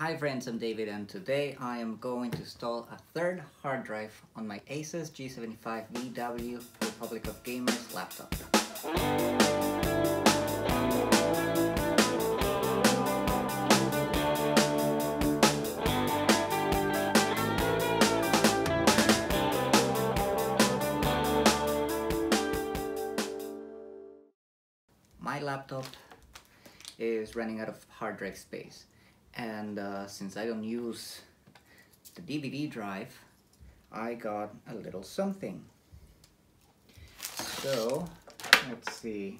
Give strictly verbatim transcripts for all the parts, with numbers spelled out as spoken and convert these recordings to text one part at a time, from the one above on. Hi friends, I'm David and today I am going to install a third hard drive on my ASUS G seventy-five V W Republic of Gamers laptop. My laptop is running out of hard drive space. And uh, since I don't use the D V D drive, I got a little something. So, let's see.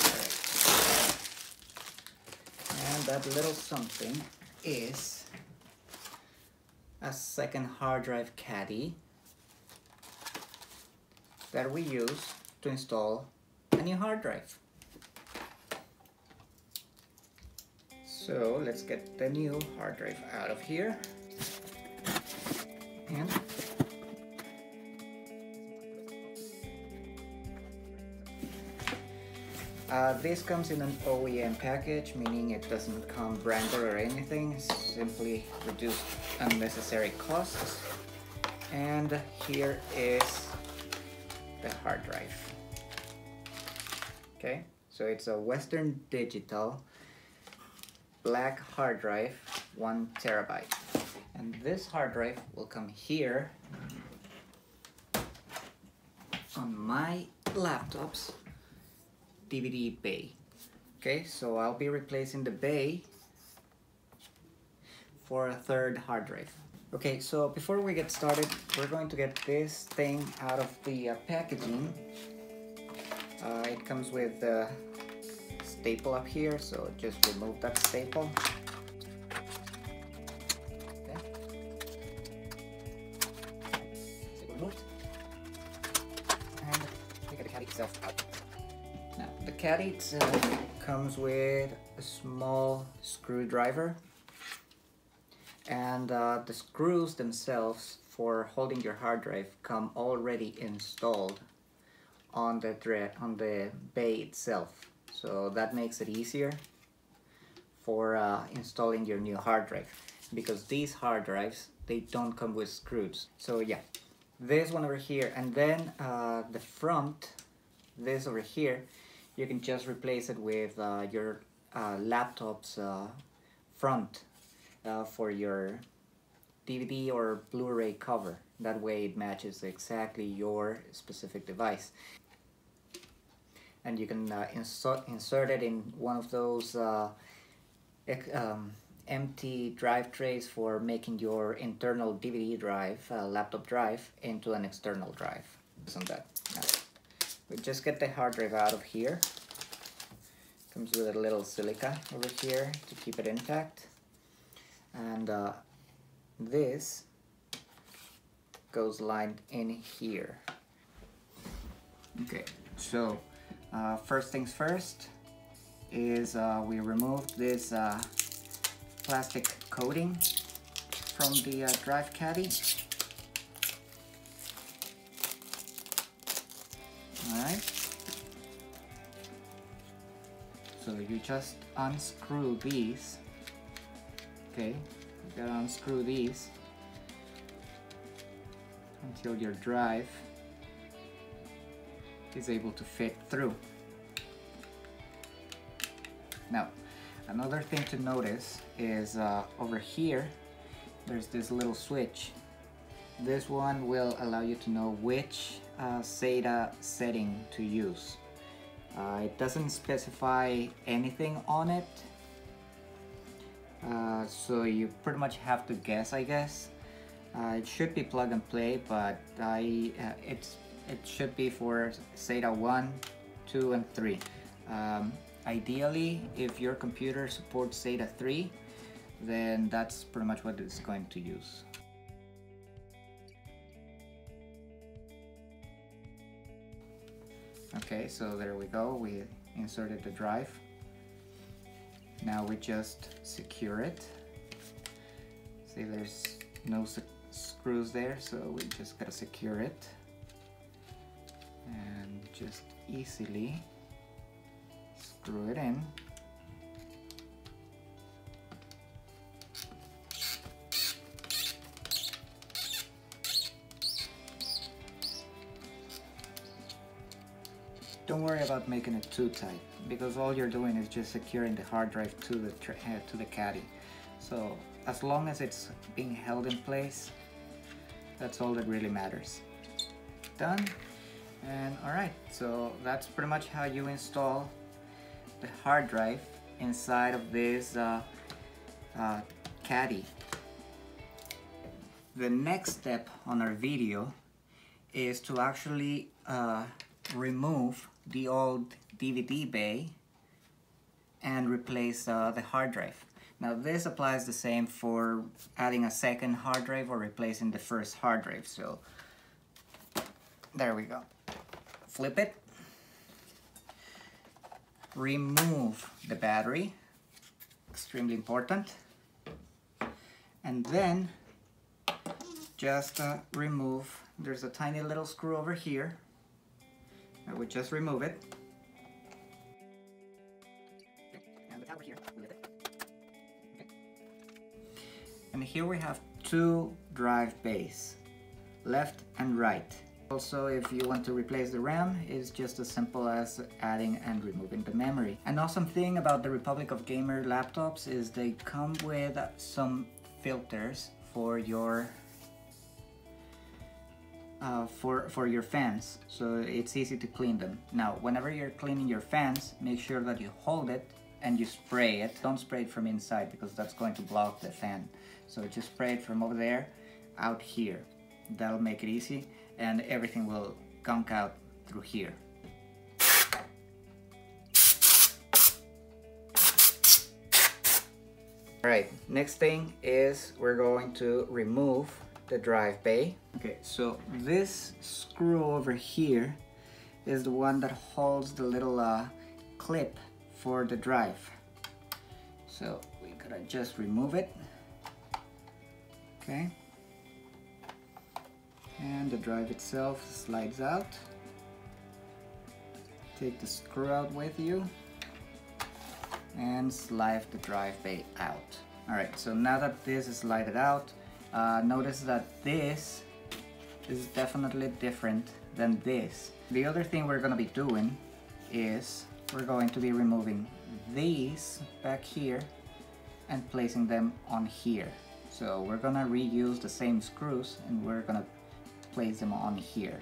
All right. And that little something is a second hard drive caddy that we use to install a new hard drive. So let's get the new hard drive out of here. And uh, this comes in an O E M package, meaning it doesn't come branded or anything, simply reduce unnecessary costs. And here is the hard drive. Okay, so it's a Western Digital Black hard drive, one terabyte, and this hard drive will come here on my laptop's D V D bay. Okay, so I'll be replacing the bay for a third hard drive. Okay, so before we get started, we're going to get this thing out of the uh, packaging. Uh, it comes with the uh, staple up here, so just remove that staple. Okay. Is it removed? And we got the caddy itself out. Now, the caddy itself comes with a small screwdriver, and uh, the screws themselves for holding your hard drive come already installed on the thread on the bay itself. So that makes it easier for uh, installing your new hard drive, because these hard drives, they don't come with screws. So yeah, this one over here, and then uh, the front, this over here, you can just replace it with uh, your uh, laptop's uh, front uh, for your D V D or Blu-ray cover. That way it matches exactly your specific device. And you can uh, insert, insert it in one of those uh, um, empty drive trays for making your internal D V D drive, uh, laptop drive, into an external drive. On that. Now, we just get the hard drive out of here. Comes with a little silica over here to keep it intact. And uh, this goes lined in here. Okay, so Uh, first things first is uh, we removed this uh, plastic coating from the uh, drive caddy. Alright. So you just unscrew these. Okay, you gotta unscrew these until your drive is able to fit through. Now, another thing to notice is uh, over here, there's this little switch. This one will allow you to know which uh, SATA setting to use. Uh, it doesn't specify anything on it, uh, so you pretty much have to guess, I guess. Uh, it should be plug and play, but I uh, it's It should be for SATA one, two, and three. Um, ideally, if your computer supports SATA three, then that's pretty much what it's going to use. Okay, so there we go. We inserted the drive. Now we just secure it. See, there's no screws there, so we just gotta secure it. And just easily screw it in. Don't worry about making it too tight, because all you're doing is just securing the hard drive to the, uh, to the caddy. So as long as it's being held in place, that's all that really matters. Done. And alright, so that's pretty much how you install the hard drive inside of this uh, uh, caddy. The next step on our video is to actually uh, remove the old D V D bay and replace uh, the hard drive. Now this applies the same for adding a second hard drive or replacing the first hard drive. So there we go. Flip it. Remove the battery, extremely important. And then just uh, remove, there's a tiny little screw over here. I would just remove it. And the tower here. And here we have two drive bays, left and right. Also, if you want to replace the RAM, it's just as simple as adding and removing the memory. An awesome thing about the Republic of Gamer laptops is they come with some filters for your uh, for, for your fans, so it's easy to clean them. Now, whenever you're cleaning your fans, make sure that you hold it and you spray it. Don't spray it from inside because that's going to block the fan. So just spray it from over there out here. That'll make it easy, and everything will gunk out through here. Alright, next thing is we're going to remove the drive bay. Okay, so this screw over here is the one that holds the little uh, clip for the drive. So we gotta just remove it. Okay. And the drive itself slides out. Take the screw out with you and slide the drive bay out. Alright, so now that this is slided out, uh, notice that this is definitely different than this. The other thing we're going to be doing is we're going to be removing these back here and placing them on here. So we're going to reuse the same screws and we're going to place them on here.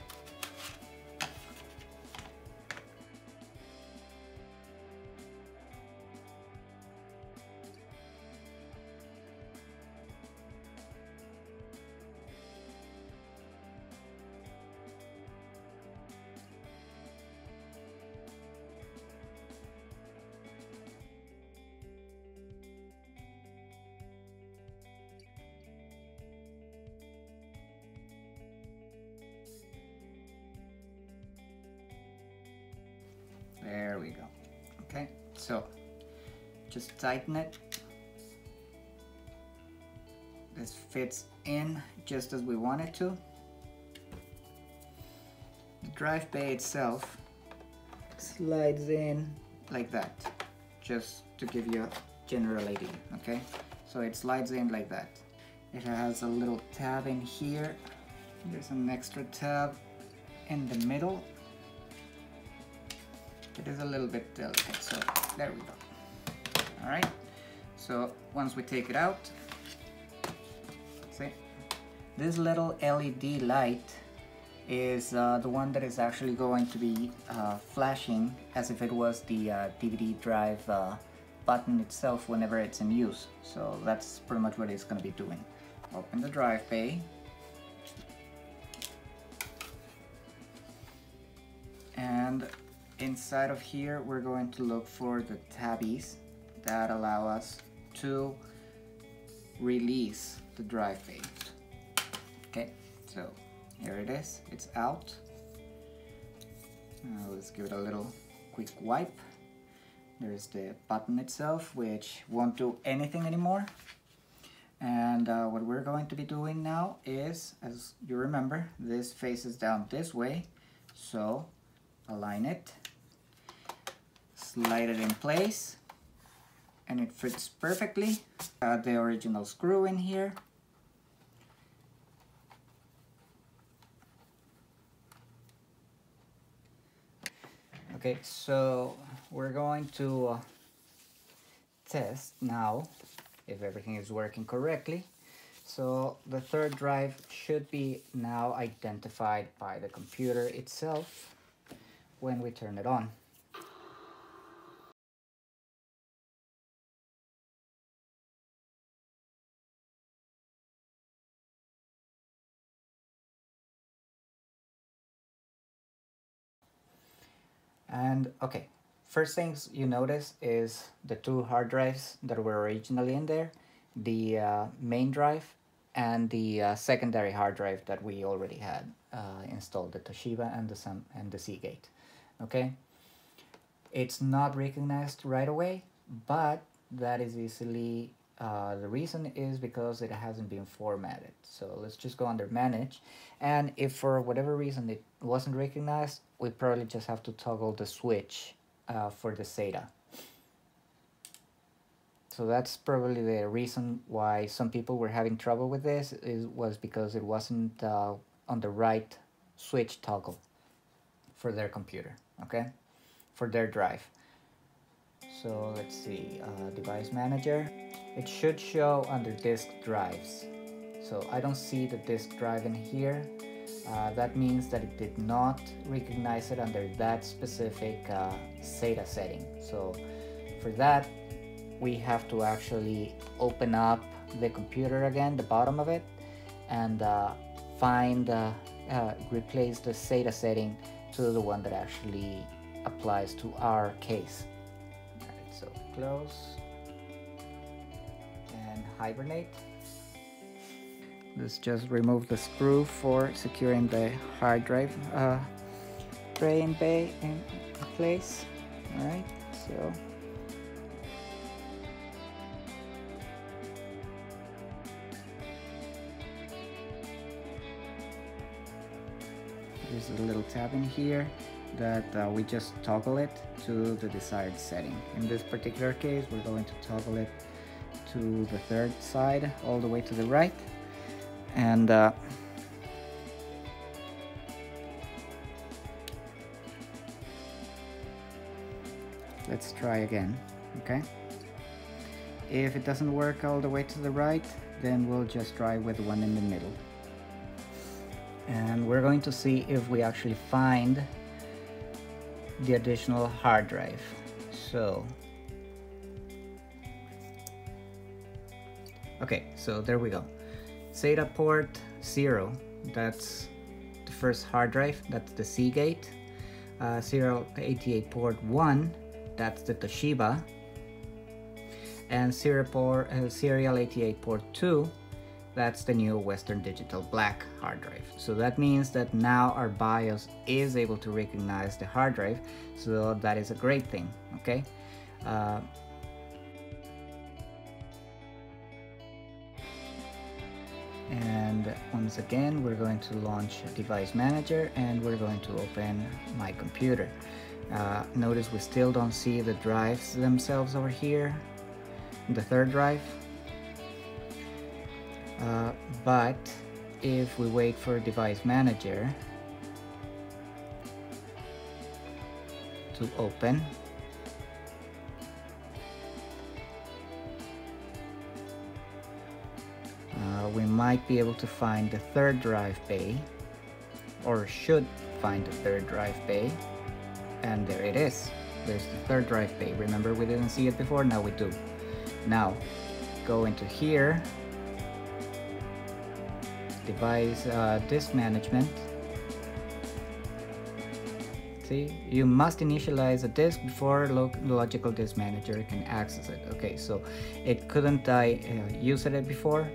There we go. Okay, so just tighten it. This fits in just as we want it to. The drive bay itself slides in like that, just to give you a general idea, okay? So it slides in like that. It has a little tab in here. There's an extra tab in the middle. It is a little bit delicate, so there we go. All right, so once we take it out, see, this little L E D light is uh, the one that is actually going to be uh, flashing as if it was the uh, D V D drive uh, button itself whenever it's in use. So that's pretty much what it's going to be doing. Open the drive bay. And inside of here, we're going to look for the tabbies that allow us to release the drive bay. Okay, so here it is, it's out. Now let's give it a little quick wipe. There's the button itself, which won't do anything anymore. And uh, what we're going to be doing now is, as you remember, this faces down this way, so align it. Slide it in place and it fits perfectly. Add the original screw in here. Okay, so we're going to uh, test now if everything is working correctly. So the third drive should be now identified by the computer itself when we turn it on. And okay, first things you notice is the two hard drives that were originally in there, the uh, main drive and the uh, secondary hard drive that we already had uh, installed, the Toshiba and the, Sam and the Seagate, okay? It's not recognized right away, but that is easily, uh, the reason is because it hasn't been formatted. So let's just go under manage, and if for whatever reason it wasn't recognized, we probably just have to toggle the switch uh, for the SATA. So that's probably the reason why some people were having trouble with this, is, was because it wasn't uh, on the right switch toggle for their computer, okay? For their drive. So let's see, uh, device manager. It should show under disk drives. So I don't see the disk drive in here. Uh, that means that it did not recognize it under that specific uh, SATA setting. So for that, we have to actually open up the computer again, the bottom of it, and uh, find, uh, uh, replace the SATA setting to the one that actually applies to our case. All right, so close and hibernate. Let's just remove the screw for securing the hard drive uh, tray and bay in place. All right, so. There's a little tab in here that uh, we just toggle it to the desired setting. In this particular case, we're going to toggle it to the third side, all the way to the right. And uh, let's try again, okay? If it doesn't work all the way to the right, then we'll just try with the one in the middle. And we're going to see if we actually find the additional hard drive. So, okay, so there we go. SATA port zero, that's the first hard drive, that's the Seagate. Uh, zero eighty-eight port one, that's the Toshiba. And serial, port, uh, serial eighty-eight port two, that's the new Western Digital Black hard drive. So that means that now our BIOS is able to recognize the hard drive, so that is a great thing, okay? Uh, and once again, we're going to launch Device Manager and we're going to open My Computer. Uh, notice we still don't see the drives themselves over here, the third drive. Uh, but if we wait for Device Manager to open, uh, we might be able to find the third drive bay, or should find the third drive bay, and there it is. There's the third drive bay. Remember, we didn't see it before, now we do. Now go into here, device uh, disk management. See, you must initialize a disk before lo logical disk manager can access it. Okay, so it couldn't I uh, use it before,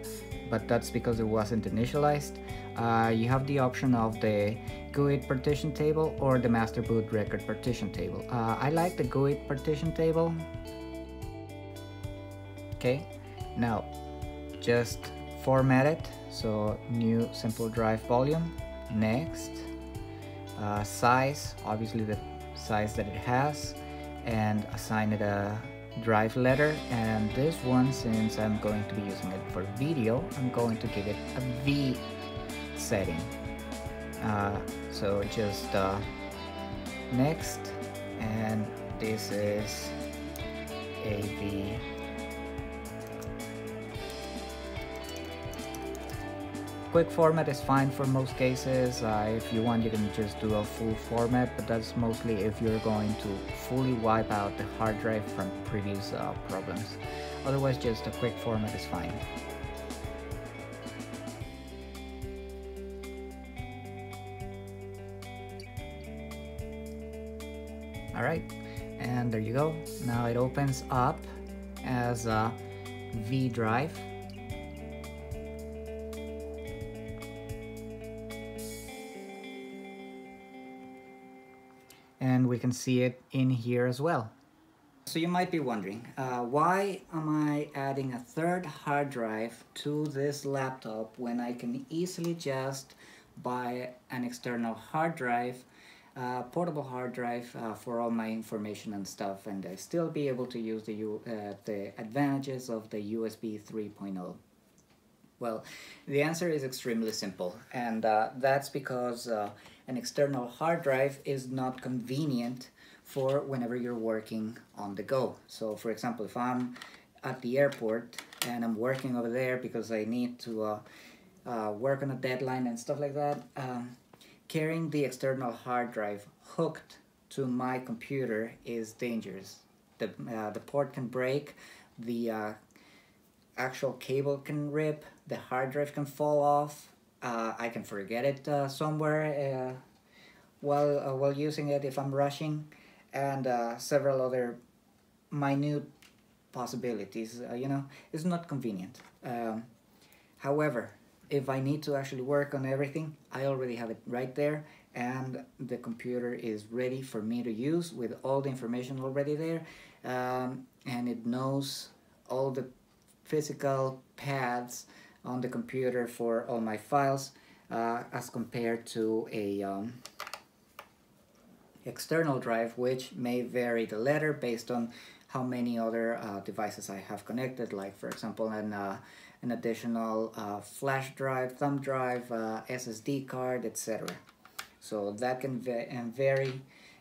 but that's because it wasn't initialized. Uh, you have the option of the GUID partition table or the master boot record partition table. Uh, I like the GUID partition table. Okay, now just format it. So new simple drive volume, next, uh, size, obviously the size that it has, and assign it a drive letter. And this one, since I'm going to be using it for video, I'm going to give it a V setting. Uh, so just uh, next, and this is A V. Quick format is fine for most cases. Uh, if you want, you can just do a full format, but that's mostly if you're going to fully wipe out the hard drive from previous uh, problems. Otherwise, just a quick format is fine. Alright, and there you go. Now it opens up as a V drive. And we can see it in here as well. So you might be wondering, uh, why am I adding a third hard drive to this laptop when I can easily just buy an external hard drive, uh, portable hard drive uh, for all my information and stuff, and I still be able to use the, U uh, the advantages of the U S B three point oh? Well, the answer is extremely simple, and uh, that's because uh, an external hard drive is not convenient for whenever you're working on the go. So, for example, if I'm at the airport and I'm working over there because I need to uh, uh, work on a deadline and stuff like that, um, carrying the external hard drive hooked to my computer is dangerous. The, uh, the port can break, the uh, actual cable can rip, the hard drive can fall off, uh, I can forget it uh, somewhere uh, while, uh, while using it if I'm rushing, and uh, several other minute possibilities. Uh, you know, it's not convenient. Um, however, if I need to actually work on everything, I already have it right there, and the computer is ready for me to use with all the information already there, um, and it knows all the physical paths on the computer for all my files, uh, as compared to a um, external drive, which may vary the letter based on how many other uh, devices I have connected, like for example an, uh, an additional uh, flash drive, thumb drive, uh, S S D card, et cetera. So that can va and vary,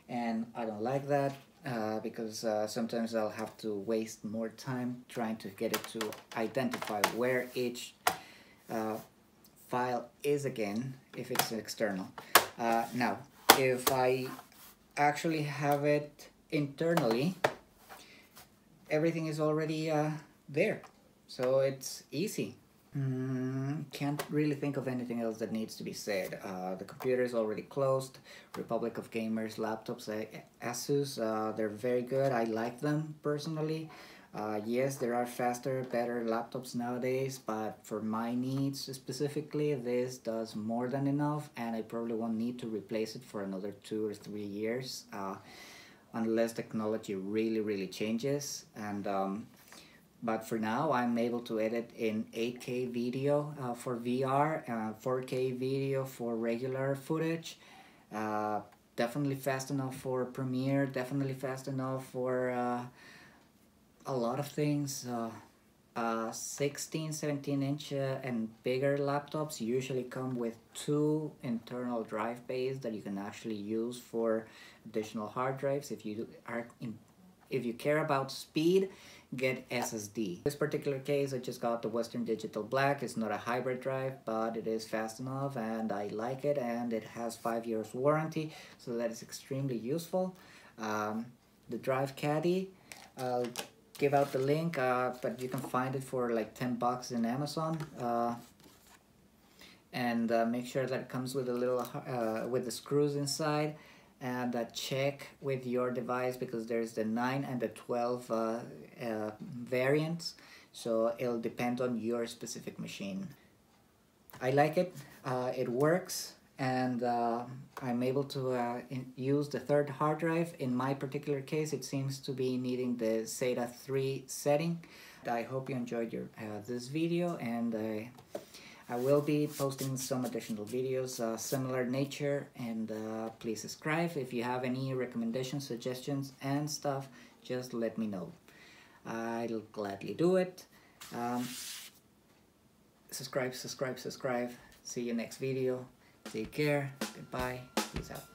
and I don't like that. Uh, because uh, sometimes I'll have to waste more time trying to get it to identify where each uh, file is again if it's external. Uh, now, if I actually have it internally, everything is already uh, there, so it's easy. Mm, can't really think of anything else that needs to be said. Uh, the computer is already closed. Republic of Gamers laptops, uh, ASUS, uh, they're very good. I like them personally. Uh, yes, there are faster, better laptops nowadays, but for my needs specifically, this does more than enough, and I probably won't need to replace it for another two or three years, uh, unless technology really, really changes. And um, But for now, I'm able to edit in eight K video uh, for V R, uh, four K video for regular footage. Uh, definitely fast enough for Premiere, definitely fast enough for uh, a lot of things. Uh, uh, sixteen, seventeen inch uh, and bigger laptops usually come with two internal drive bays that you can actually use for additional hard drives. If you are in, if you care about speed, get S S D. In this particular case, I just got the Western Digital Black. It's not a hybrid drive, but it is fast enough and I like it, and it has five years warranty, so that is extremely useful. Um, the drive caddy, I'll give out the link, uh, but you can find it for like ten bucks in Amazon. Uh, and uh, make sure that it comes with a little, uh, with the screws inside, and uh, check with your device because there's the nine and the twelve uh, uh, variants, so it'll depend on your specific machine. I like it, uh, it works, and uh, I'm able to uh, in use the third hard drive. In my particular case, it seems to be needing the SATA three setting. I hope you enjoyed your uh, this video, and uh, I will be posting some additional videos, uh, similar nature, and uh, please subscribe. If you have any recommendations, suggestions, and stuff, just let me know. I'll gladly do it. Um, subscribe, subscribe, subscribe. See you next video. Take care. Goodbye. Peace out.